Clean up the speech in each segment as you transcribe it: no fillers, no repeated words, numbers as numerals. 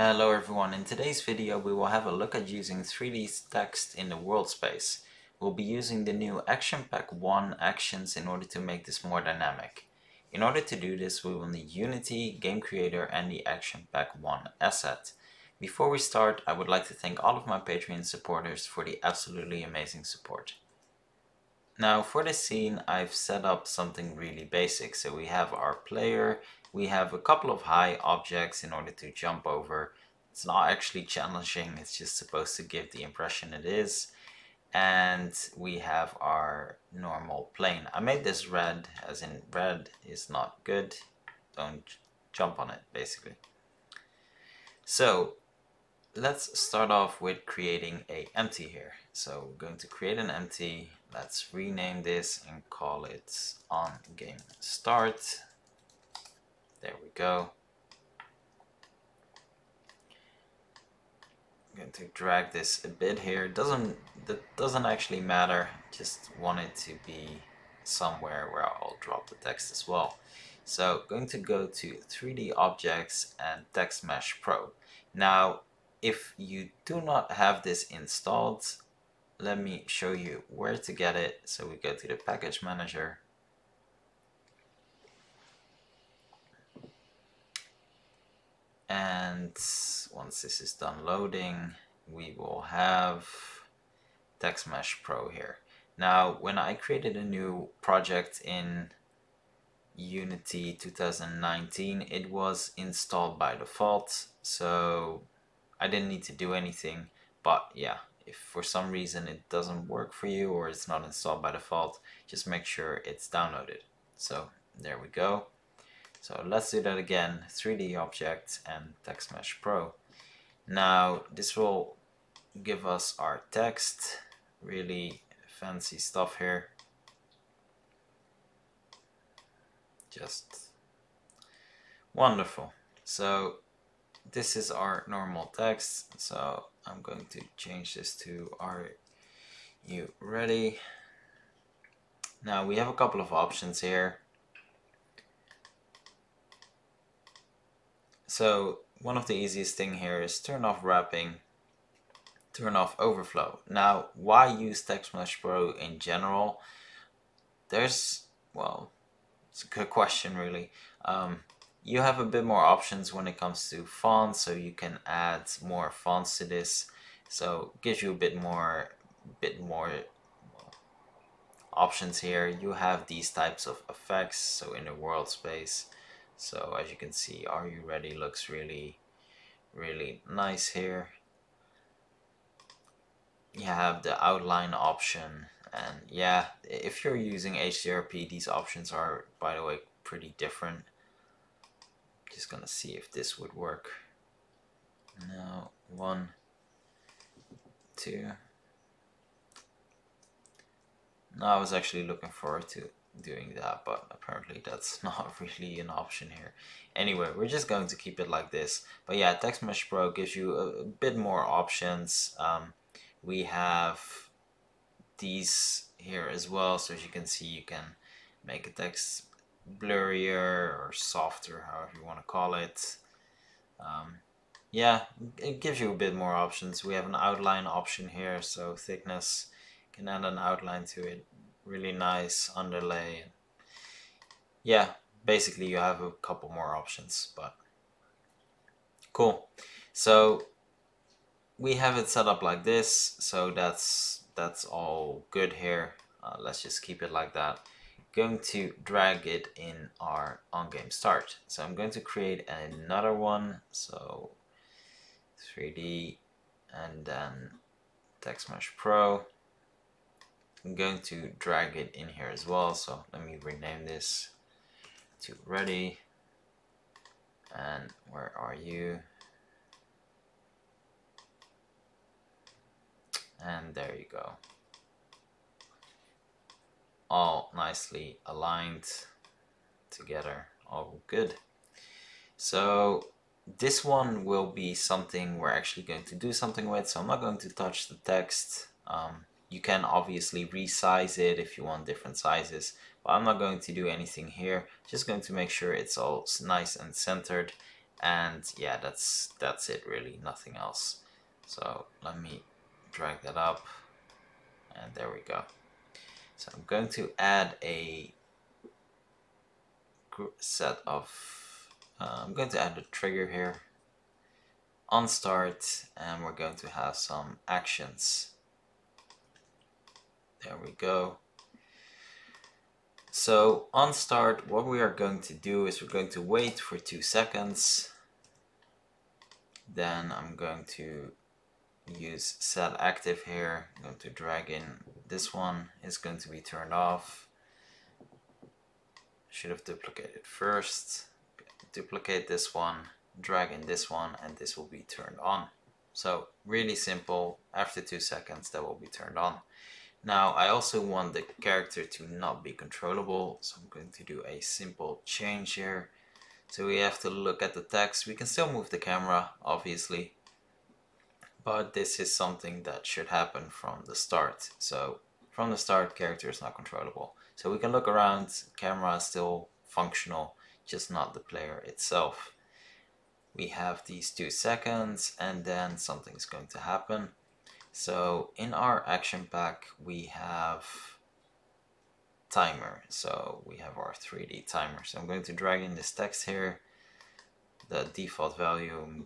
Hello everyone, in today's video we will have a look at using 3D text in the world space. We'll be using the new Action Pack 1 actions in order to make this more dynamic. In order to do this we will need Unity, Game Creator and the Action Pack 1 asset. Before we start, I would like to thank all of my Patreon supporters for the absolutely amazing support. Now for this scene I've set up something really basic. So we have our player, we have a couple of high objects in order to jump over. It's not actually challenging, it's just supposed to give the impression it is. And we have our normal plane. I made this red, as in red is not good. Don't jump on it, basically. So let's start off with creating an empty here. So we're going to create an empty. Let's rename this and call it onGameStart. There we go. I'm going to drag this a bit here. That doesn't actually matter. Just want it to be somewhere where I'll drop the text as well. So going to go to 3D Objects and TextMesh Pro. Now, if you do not have this installed, let me show you where to get it. So we go to the package manager. And once this is done loading, we will have TextMesh Pro here. Now, when I created a new project in Unity 2019, it was installed by default, so I didn't need to do anything. But yeah, if for some reason it doesn't work for you or it's not installed by default, just make sure it's downloaded. So there we go. So let's do that again, 3D Objects and TextMesh Pro. Now this will give us our text, really fancy stuff here. Just wonderful. So this is our normal text. So I'm going to change this to "Are you ready?" Now we have a couple of options here. So one of the easiest thing here is turn off wrapping, turn off overflow. Now why use TextMesh Pro in general? It's a good question really. You have a bit more options when it comes to fonts, so you can add more fonts to this. So it gives you a bit more options here. You have these types of effects, so in the world space. So as you can see, "Are you ready?" looks really nice here. You have the outline option, and yeah, if you're using HDRP, these options are, by the way, pretty different. Just gonna see if this would work. Now, 1, 2. No, I was actually looking forward to doing that, but apparently that's not really an option here. Anyway, we're just going to keep it like this. But yeah, TextMesh Pro gives you a bit more options. We have these here as well, so as you can see, you can make a text blurrier or softer, however you want to call it. Yeah, it gives you a bit more options. We have an outline option here, so thickness, can add an outline to it. Really nice underlay. Yeah, basically you have a couple more options, but cool. So we have it set up like this, so that's all good here. Let's just keep it like that. Going to drag it in our onGameStart. So I'm going to create another one, so 3D and then TextMesh Pro. I'm going to drag it in here as well, so let me rename this to "Ready" and "Where are you?" And there you go, all nicely aligned together, all good. So this one will be something we're actually going to do something with, so I'm not going to touch the text. You can obviously resize it if you want different sizes, but I'm not going to do anything here. Just going to make sure it's all nice and centered. And yeah, that's it really, nothing else. So let me drag that up, and there we go. So I'm going to add a set of, I'm going to add a trigger here on start, and we're going to have some actions. There we go. So on start, what we are going to do is we're going to wait for 2 seconds. Then I'm going to use set active here. I'm going to drag in this one. It's going to be turned off. Should have duplicated first. Duplicate this one, drag in this one, and this will be turned on. So really simple. After 2 seconds, that will be turned on. Now I also want the character to not be controllable, so I'm going to do a simple change here. So we have to look at the text. We can still move the camera, obviously, but this is something that should happen from the start. So from the start, character is not controllable. So we can look around, camera is still functional, just not the player itself. We have these 2 seconds, and then something's going to happen. So in our action pack, we have timer. So we have our 3D timer. So I'm going to drag in this text here, the default value.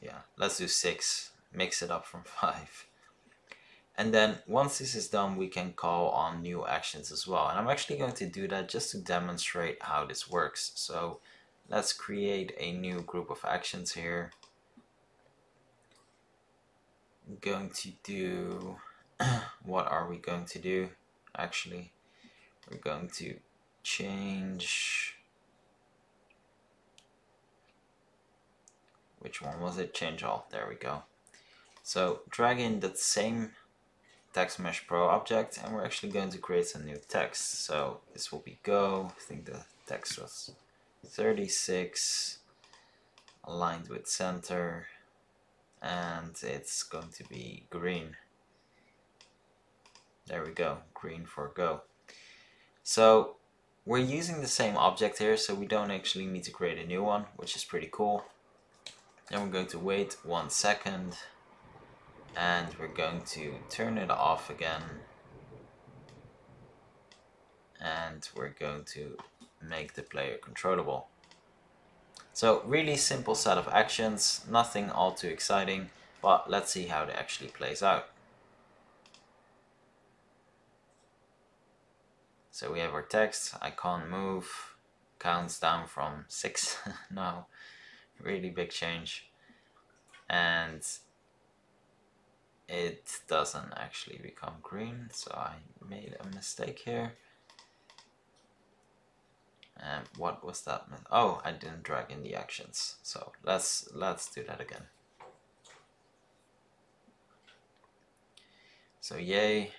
Yeah, let's do 6, mix it up from 5. And then once this is done, we can call on new actions as well. And I'm actually going to do that just to demonstrate how this works. So let's create a new group of actions here. Going to do what are we going to do? Actually, we're going to change, which one was it? Change all. There we go. So drag in that same TextMesh Pro object, and we're actually going to create some new text. So this will be go. I think the text was 36, aligned with center, and it's going to be green. There we go, green for go. So we're using the same object here, so we don't actually need to create a new one, which is pretty cool. Then we're going to wait 1 second, and we're going to turn it off again, and we're going to make the player controllable. So really simple set of actions, nothing all too exciting, but let's see how it actually plays out. So we have our text, I can't move, counts down from 6 now, really big change. And it doesn't actually become green, so I made a mistake here. And what was that? Oh, I didn't drag in the actions. So let's do that again. So yay,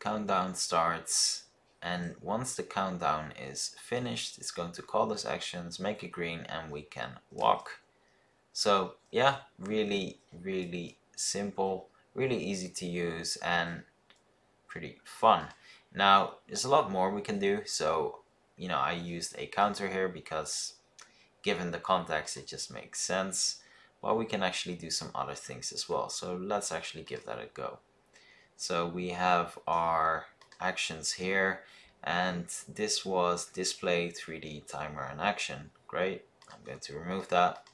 countdown starts, and once the countdown is finished, it's going to call those actions, make it green, and we can walk. So yeah, really, really simple, really easy to use, and pretty fun. Now there's a lot more we can do. So you know, I used a counter here because given the context, it just makes sense. But we can actually do some other things as well. So let's actually give that a go. So we have our actions here, and this was display, 3D, timer, and action. Great. I'm going to remove that.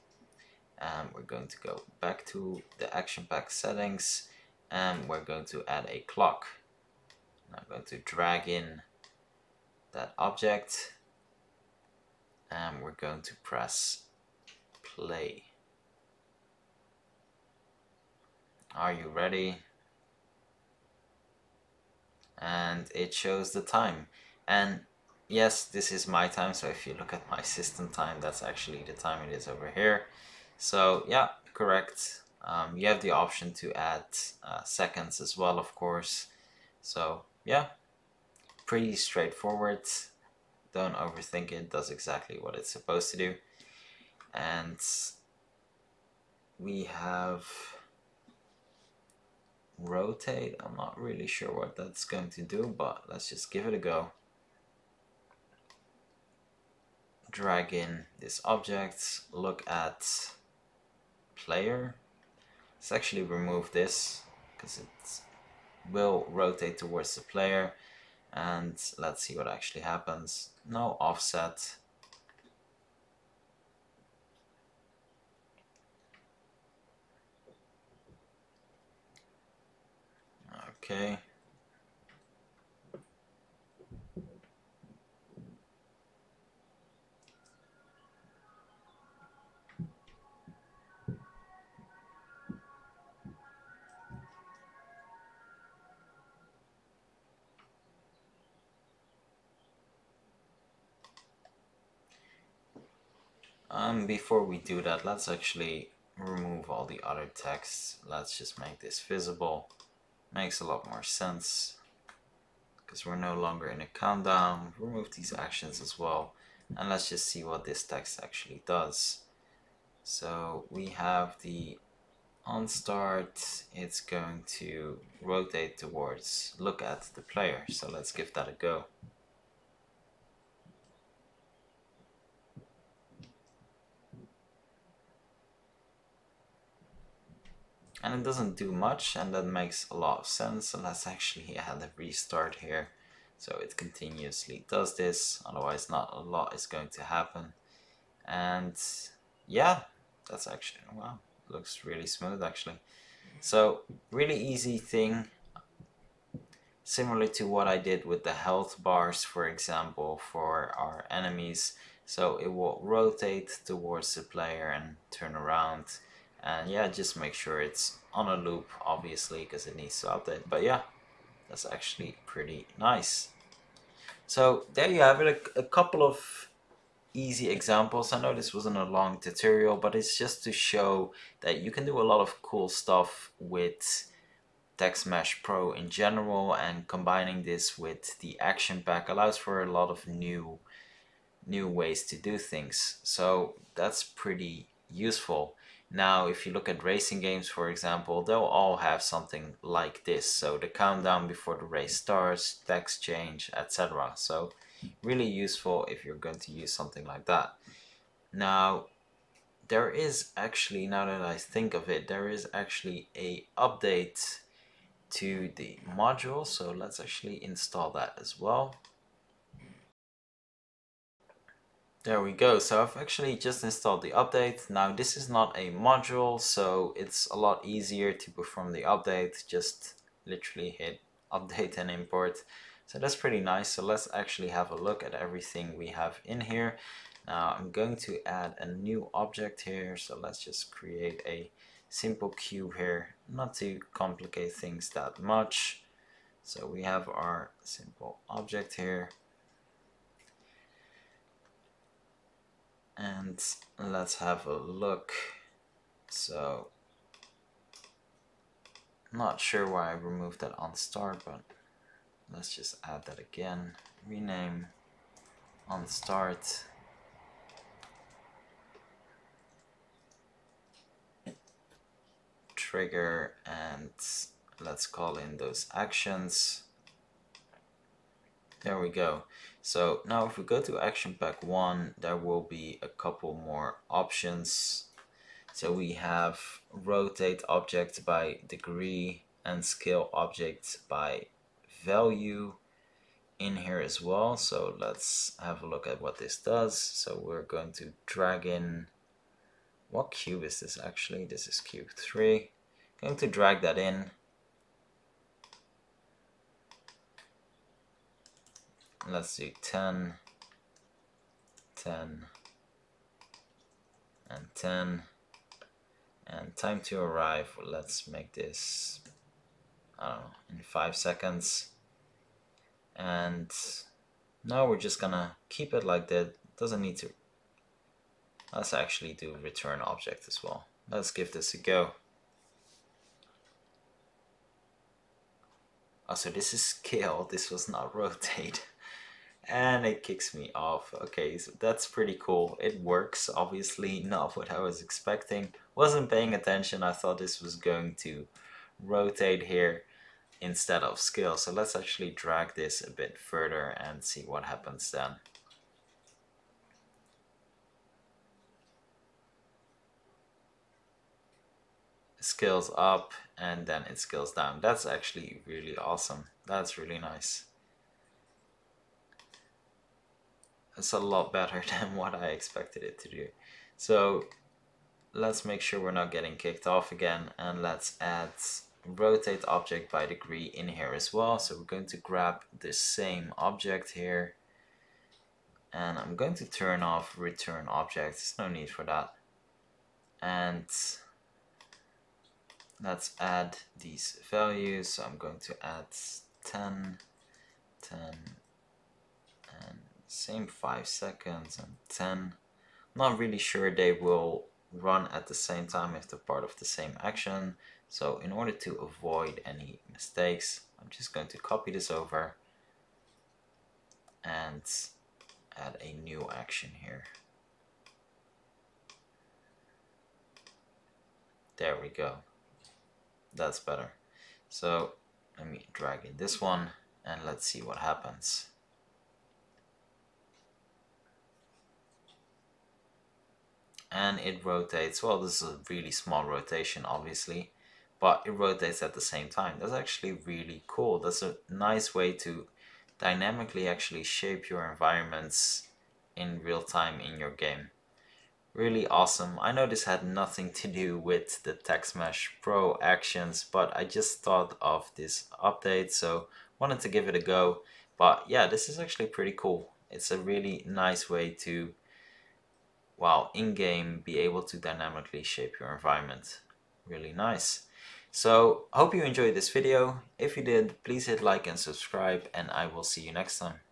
And we're going to go back to the action pack settings, and we're going to add a clock. And I'm going to drag in that object, and we're going to press play. Are you ready? And it shows the time, and yes, this is my time. So if you look at my system time, that's actually the time it is over here. So yeah, correct. You have the option to add seconds as well, of course. So yeah, pretty straightforward, don't overthink it, does exactly what it's supposed to do. And we have rotate, I'm not really sure what that's going to do, but let's just give it a go. drag in this object, look at player. Let's actually remove this because it will rotate towards the player, and let's see what actually happens. No offset. Okay. Before we do that, let's actually remove all the other text. Let's just make this visible. Makes a lot more sense because we're no longer in a countdown. Remove these actions as well, and let's just see what this text actually does. So we have the onStart. It's going to rotate towards look at the player. So let's give that a go. And it doesn't do much, and that makes a lot of sense. So let's actually add a restart here, so it continuously does this, otherwise not a lot is going to happen. And yeah, that's actually, wow, looks really smooth actually. So really easy thing, similar to what I did with the health bars, for example, for our enemies. So it will rotate towards the player and turn around. And yeah, just make sure it's on a loop, obviously, because it needs to update. But yeah, that's actually pretty nice. So there you have it, a couple of easy examples. I know this wasn't a long tutorial, but it's just to show that you can do a lot of cool stuff with TextMesh Pro in general, and combining this with the Action Pack allows for a lot of new ways to do things. So that's pretty useful. Now, if you look at racing games, for example, they'll all have something like this. So the countdown before the race starts, text change, etc. So really useful if you're going to use something like that. Now, there is actually, now that I think of it, there is actually an update to the module. So let's actually install that as well. There we go. So I've actually just installed the update. Now this is not a module, so it's a lot easier to perform the update. Just literally hit update and import. So that's pretty nice. So let's actually have a look at everything we have in here. Now I'm going to add a new object here. So let's just create a simple cube here, not to complicate things that much. So we have our simple object here. And let's have a look. So, not sure why I removed that on start, but let's just add that again. Rename on start. Trigger, and let's call in those actions. There we go. So now if we go to Action Pack 1, there will be a couple more options. So we have rotate object by degree and scale object by value in here as well. So let's have a look at what this does. So we're going to drag in, what cube is this actually? This is cube 3. Going to drag that in. Let's do 10, 10, and 10, and time to arrive, let's make this, I don't know, in 5 seconds. And now we're just gonna keep it like that, doesn't need to. Let's actually do return object as well. Let's give this a go. Oh, so this is scale, this was not rotate. And it kicks me off. Okay, so that's pretty cool. It works, obviously not what I was expecting. Wasn't paying attention. I thought this was going to rotate here instead of scale. So let's actually drag this a bit further and see what happens then. scales up and then it scales down. That's actually really awesome. That's really nice. It's a lot better than what I expected it to do. So let's make sure we're not getting kicked off again, and let's add rotate object by degree in here as well. So we're going to grab the same object here, and I'm going to turn off return object. There's no need for that. And let's add these values. So I'm going to add 10, 10, and same 5 seconds, and 10. I'm not really sure they will run at the same time if they're part of the same action. So in order to avoid any mistakes, I'm just going to copy this over and add a new action here. There we go. That's better. So let me drag in this one and let's see what happens. And it rotates. Well, this is a really small rotation obviously, but it rotates at the same time. That's actually really cool. That's a nice way to dynamically actually shape your environments in real time in your game. Really awesome. I know this had nothing to do with the TextMesh Pro actions, but I just thought of this update, so wanted to give it a go. But yeah, this is actually pretty cool. It's a really nice way to, while in-game, be able to dynamically shape your environment. Really nice. So, hope you enjoyed this video. If you did, please hit like and subscribe, and I will see you next time.